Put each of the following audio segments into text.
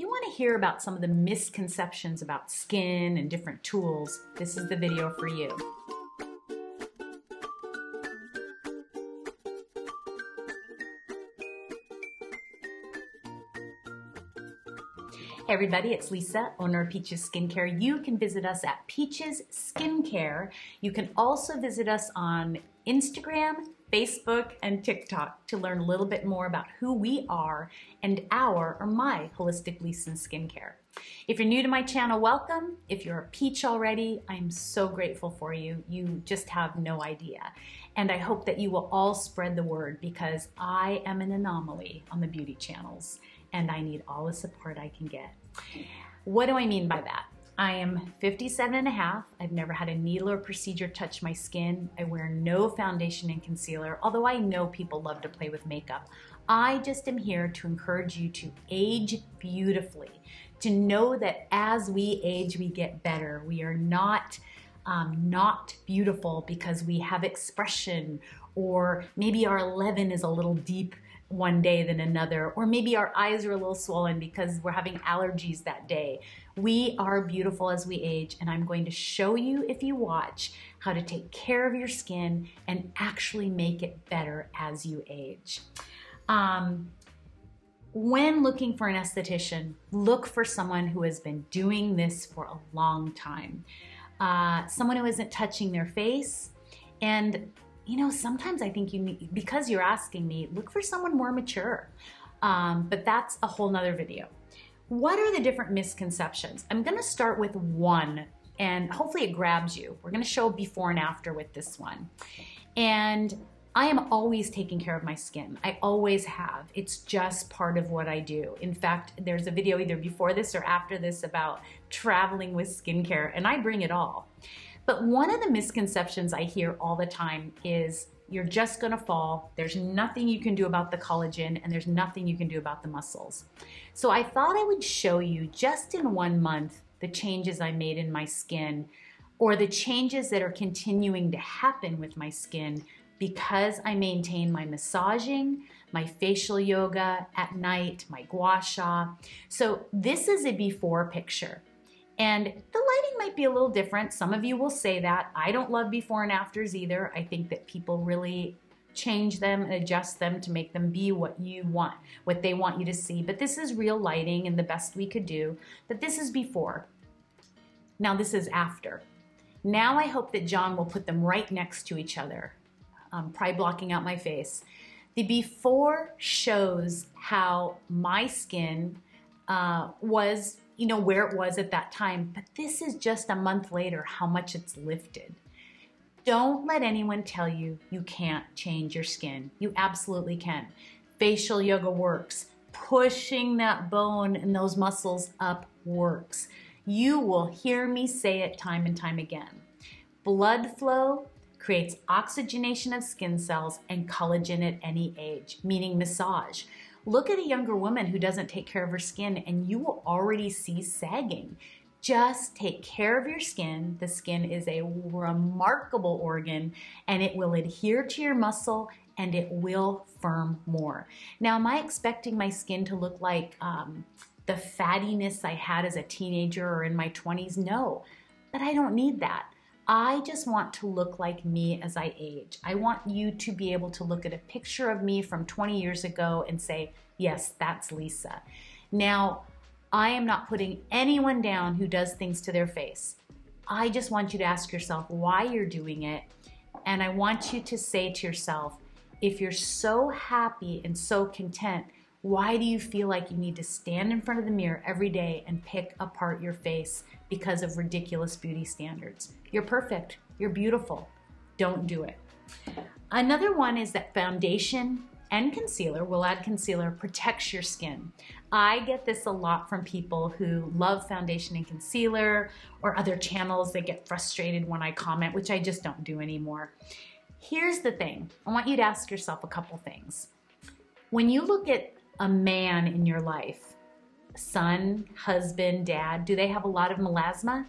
If you want to hear about some of the misconceptions about skin and different tools, this is the video for you. Hey everybody, it's Lisa, owner of Peaches Skincare. You can visit us at Peaches Skincare. You can also visit us on Instagram, Facebook, and TikTok to learn a little bit more about who we are and our or my holistic Lisa skincare. If you're new to my channel, welcome. If you're a peach already, I'm so grateful for you. You just have no idea. And I hope that you will all spread the word because I am an anomaly on the beauty channels. And I need all the support I can get. What do I mean by that? I am 57 and a half. I've never had a needle or procedure touch my skin. I wear no foundation and concealer, although I know people love to play with makeup. I just am here to encourage you to age beautifully, to know that as we age, we get better. We are not beautiful because we have expression, or maybe our leaven is a little deep one day than another, or maybe our eyes are a little swollen because we're having allergies that day. We are beautiful as we age, and I'm going to show you, if you watch, how to take care of your skin and actually make it better as you age. When looking for an esthetician, look for someone who has been doing this for a long time, someone who isn't touching their face. And you know, sometimes I think you need, because you're asking me, look for someone more mature. But that's a whole nother video. What are the different misconceptions? I'm gonna start with one, and hopefully it grabs you. We're gonna show before and after with this one. And I am always taking care of my skin. I always have. It's just part of what I do. In fact, there's a video either before this or after this about traveling with skincare, and I bring it all. But one of the misconceptions I hear all the time is you're just gonna fall, there's nothing you can do about the collagen, and there's nothing you can do about the muscles. So I thought I would show you just in 1 month the changes I made in my skin, or the changes that are continuing to happen with my skin because I maintain my massaging, my facial yoga at night, my gua sha. So this is a before picture. And the lighting might be a little different. Some of you will say that. I don't love before and afters either. I think that people really change them and adjust them to make them be what you want, what they want you to see. But this is real lighting and the best we could do. But this is before. Now this is after. Now I hope that John will put them right next to each other, probably blocking out my face. The before shows how my skin was, you know, where it was at that time, but this is just a month later how much it's lifted. Don't let anyone tell you you can't change your skin. You absolutely can. Facial yoga works. Pushing that bone and those muscles up works. You will hear me say it time and time again. Blood flow creates oxygenation of skin cells and collagen at any age, meaning massage. Look at a younger woman who doesn't take care of her skin and you will already see sagging. Just take care of your skin. The skin is a remarkable organ and it will adhere to your muscle and it will firm more. Now, am I expecting my skin to look like the fattiness I had as a teenager or in my 20s? No, but I don't need that. I just want to look like me as I age. I want you to be able to look at a picture of me from 20 years ago and say, yes, that's Lisa. Now, I am not putting anyone down who does things to their face. I just want you to ask yourself why you're doing it. And I want you to say to yourself, if you're so happy and so content, why do you feel like you need to stand in front of the mirror every day and pick apart your face because of ridiculous beauty standards? You're perfect. You're beautiful. Don't do it. Another one is that foundation and concealer, we'll add concealer, protects your skin. I get this a lot from people who love foundation and concealer or other channels that get frustrated when I comment, which I just don't do anymore. Here's the thing. I want you to ask yourself a couple things. When you look at a man in your life, son, husband, dad, do they have a lot of melasma?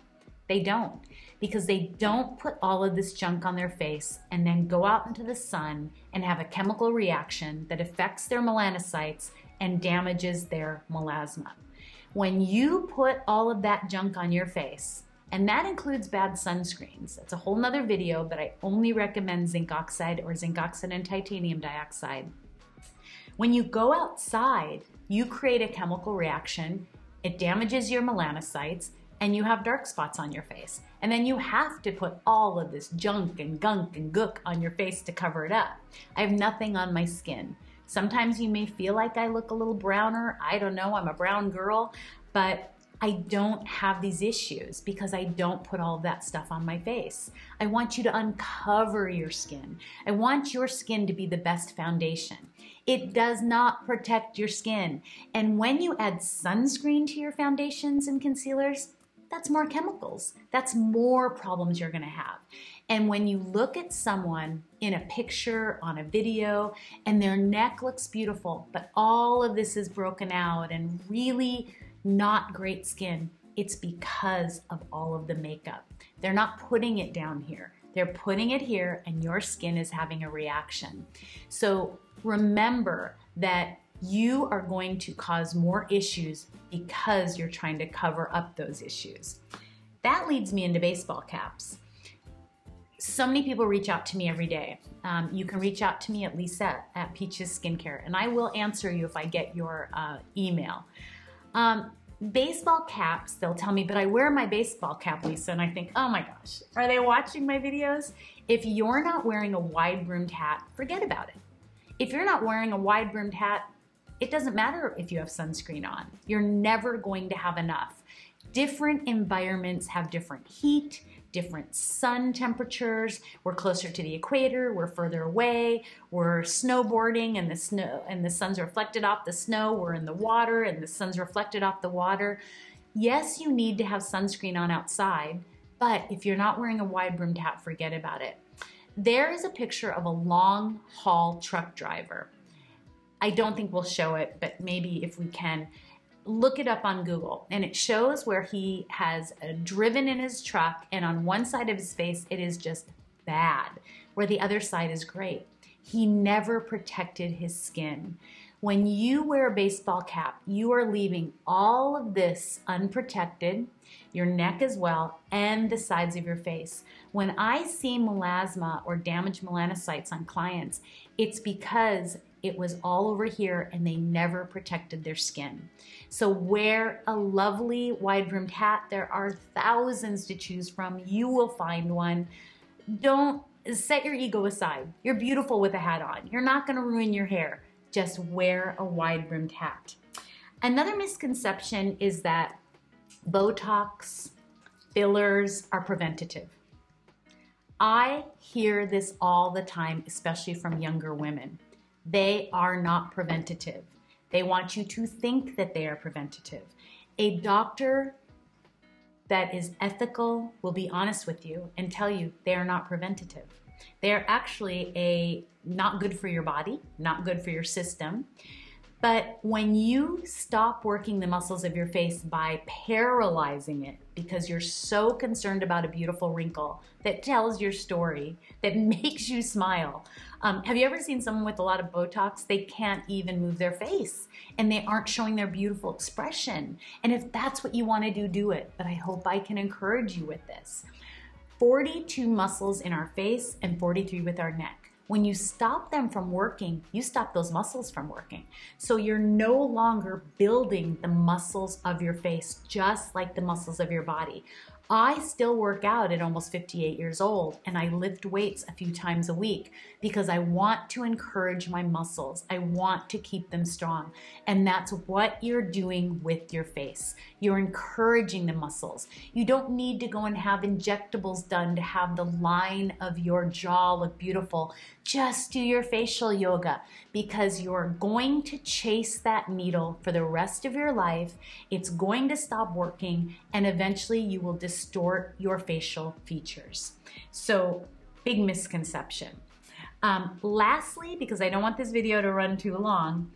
They don't, because they don't put all of this junk on their face and then go out into the sun and have a chemical reaction that affects their melanocytes and damages their melasma. When you put all of that junk on your face, and that includes bad sunscreens. That's a whole nother video, but I only recommend zinc oxide or zinc oxide and titanium dioxide. When you go outside, you create a chemical reaction, it damages your melanocytes, and you have dark spots on your face. And then you have to put all of this junk and gunk and gook on your face to cover it up. I have nothing on my skin. Sometimes you may feel like I look a little browner. I don't know, I'm a brown girl, but I don't have these issues because I don't put all of that stuff on my face. I want you to uncover your skin. I want your skin to be the best foundation. It does not protect your skin. And when you add sunscreen to your foundations and concealers, that's more chemicals. That's more problems you're gonna have. And when you look at someone in a picture, on a video, and their neck looks beautiful, but all of this is broken out and really not great skin, it's because of all of the makeup. They're not putting it down here. They're putting it here and your skin is having a reaction. So remember that you are going to cause more issues because you're trying to cover up those issues. That leads me into baseball caps. So many people reach out to me every day. You can reach out to me at Lisa at Peaches Skincare and I will answer you if I get your email. Baseball caps, they'll tell me, but I wear my baseball cap, Lisa, and I think, oh my gosh, are they watching my videos? If you're not wearing a wide-brimmed hat, forget about it. If you're not wearing a wide-brimmed hat, it doesn't matter if you have sunscreen on. You're never going to have enough. Different environments have different heat, different sun temperatures. We're closer to the equator, we're further away, we're snowboarding and the sun's reflected off the snow, we're in the water and the sun's reflected off the water. Yes, you need to have sunscreen on outside, but if you're not wearing a wide-brimmed hat, forget about it. There is a picture of a long-haul truck driver. I don't think we'll show it, but maybe if we can. Look it up on Google, and it shows where he has driven in his truck, and on one side of his face it is just bad, where the other side is great. He never protected his skin. When you wear a baseball cap, you are leaving all of this unprotected, your neck as well, and the sides of your face. When I see melasma or damaged melanocytes on clients, it's because it was all over here and they never protected their skin. So wear a lovely wide-brimmed hat. There are thousands to choose from. You will find one. Don't set your ego aside. You're beautiful with a hat on. You're not gonna ruin your hair. Just wear a wide-brimmed hat. Another misconception is that Botox, fillers are preventative. I hear this all the time, especially from younger women. They are not preventative. They want you to think that they are preventative. A doctor that is ethical will be honest with you and tell you they are not preventative. They are actually not good for your body, not good for your system. But when you stop working the muscles of your face by paralyzing it because you're so concerned about a beautiful wrinkle that tells your story, that makes you smile. Have you ever seen someone with a lot of Botox? They can't even move their face and they aren't showing their beautiful expression. And if that's what you want to do it. But I hope I can encourage you with this. 42 muscles in our face and 43 with our neck. When you stop them from working, you stop those muscles from working. So you're no longer building the muscles of your face, just like the muscles of your body. I still work out at almost 58 years old, and I lift weights a few times a week because I want to encourage my muscles. I want to keep them strong. And that's what you're doing with your face. You're encouraging the muscles. You don't need to go and have injectables done to have the line of your jaw look beautiful. Just do your facial yoga because you're going to chase that needle for the rest of your life. It's going to stop working and eventually you will distort your facial features. So big misconception. Lastly, because I don't want this video to run too long,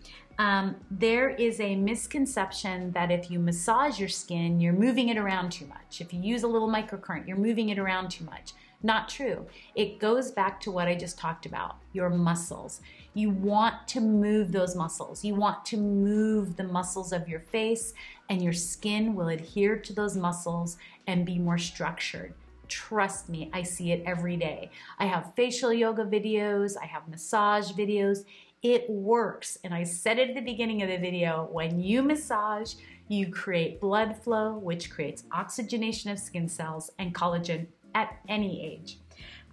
there is a misconception that if you massage your skin, you're moving it around too much. If you use a little microcurrent, you're moving it around too much. Not true. It goes back to what I just talked about, your muscles. You want to move those muscles. You want to move the muscles of your face, and your skin will adhere to those muscles and be more structured. Trust me, I see it every day. I have facial yoga videos, I have massage videos. It works, and I said it at the beginning of the video, when you massage, you create blood flow, which creates oxygenation of skin cells and collagen at any age.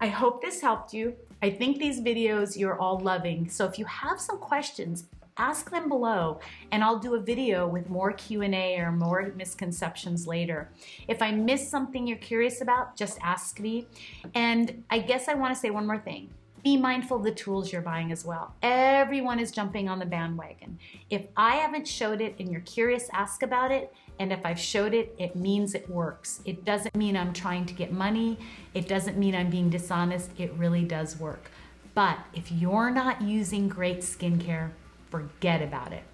I hope this helped you. I think these videos you're all loving, so if you have some questions, ask them below, and I'll do a video with more Q&A or more misconceptions later. If I miss something you're curious about, just ask me. And I guess I want to say one more thing. Be mindful of the tools you're buying as well. Everyone is jumping on the bandwagon. If I haven't showed it and you're curious, ask about it. And if I've showed it, it means it works. It doesn't mean I'm trying to get money. It doesn't mean I'm being dishonest. It really does work. But if you're not using great skincare, forget about it.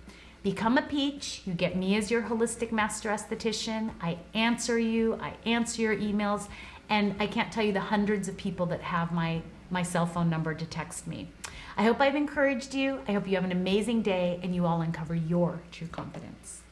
Become a Peach. You get me as your holistic master esthetician. I answer you. I answer your emails. And I can't tell you the hundreds of people that have my cell phone number to text me. I hope I've encouraged you. I hope you have an amazing day and you all uncover your true confidence.